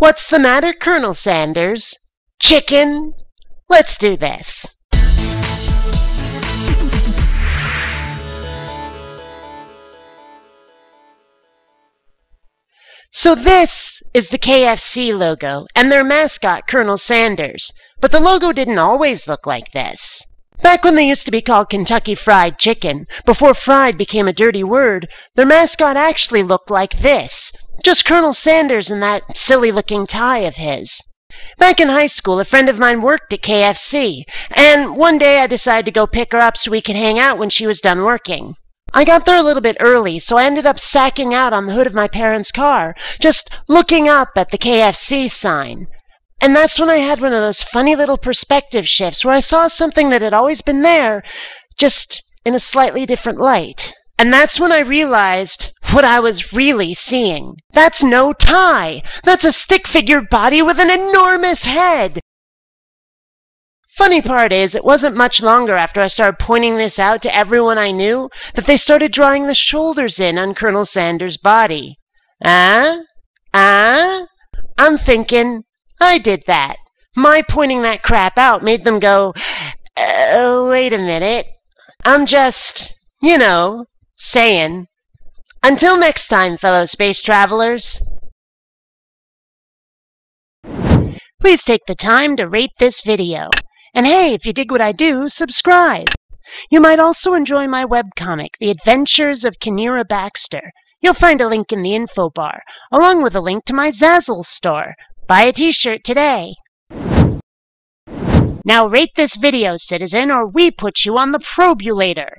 What's the matter, Colonel Sanders? Chicken? Let's do this. So this is the KFC logo and their mascot, Colonel Sanders. But the logo didn't always look like this. Back when they used to be called Kentucky Fried Chicken, before fried became a dirty word, their mascot actually looked like this. Just Colonel Sanders in that silly-looking tie of his. Back in high school, a friend of mine worked at KFC, and one day I decided to go pick her up so we could hang out when she was done working. I got there a little bit early, so I ended up sacking out on the hood of my parents' car, just looking up at the KFC sign. And that's when I had one of those funny little perspective shifts where I saw something that had always been there, just in a slightly different light. And that's when I realized what I was really seeing. That's no tie. That's a stick-figured body with an enormous head. Funny part is, it wasn't much longer after I started pointing this out to everyone I knew that they started drawing the shoulders in on Colonel Sanders' body. I'm thinking, I did that. My pointing that crap out made them go, oh, wait a minute. I'm just, you know, saying. Until next time, fellow space travelers. Please take the time to rate this video. And hey, if you dig what I do, subscribe. You might also enjoy my webcomic, The Adventures of Kanira Baxter. You'll find a link in the info bar, along with a link to my Zazzle store. Buy a t-shirt today. Now rate this video, citizen, or we put you on the probulator.